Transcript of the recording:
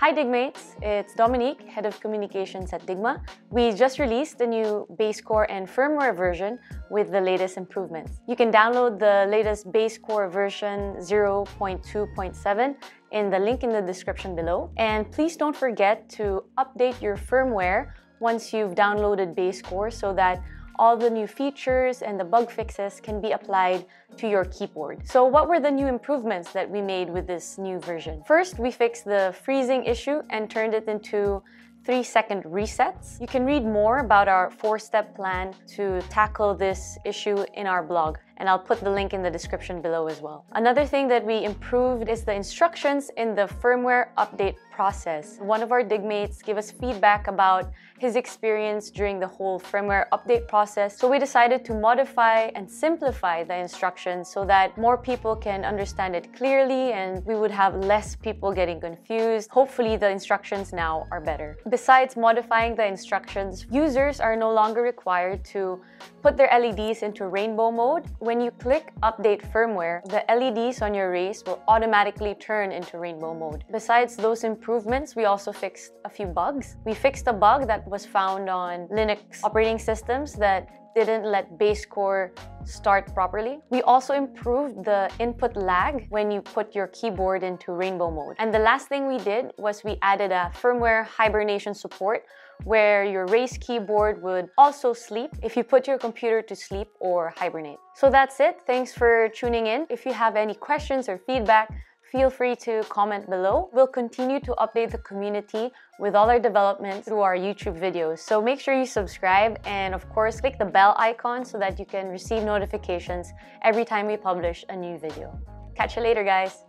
Hi Dygmates, it's Dominique, Head of Communications at Dygma. We just released a new Bazecor and firmware version with the latest improvements. You can download the latest Bazecor version 0.2.7 in the link in the description below. And please don't forget to update your firmware once you've downloaded Bazecor so that all the new features and the bug fixes can be applied to your keyboard. So what were the new improvements that we made with this new version? First, we fixed the freezing issue and turned it into 3-second resets. You can read more about our 4-step plan to tackle this issue in our blog, and I'll put the link in the description below as well. Another thing that we improved is the instructions in the firmware update process. One of our Dygmates gave us feedback about his experience during the whole firmware update process, so we decided to modify and simplify the instructions so that more people can understand it clearly and we would have less people getting confused. Hopefully the instructions now are better. Besides modifying the instructions, users are no longer required to put their LEDs into rainbow mode. When you click Update Firmware, the LEDs on your Raise will automatically turn into rainbow mode. Besides those improvements, we also fixed a few bugs. We fixed a bug that was found on Linux operating systems that didn't let Bazecor start properly. We also improved the input lag when you put your keyboard into rainbow mode. And the last thing we did was we added a firmware hibernation support where your Raise keyboard would also sleep if you put your computer to sleep or hibernate. So that's it. Thanks for tuning in. If you have any questions or feedback, feel free to comment below. We'll continue to update the community with all our developments through our YouTube videos. So make sure you subscribe and of course click the bell icon so that you can receive notifications every time we publish a new video. Catch you later, guys.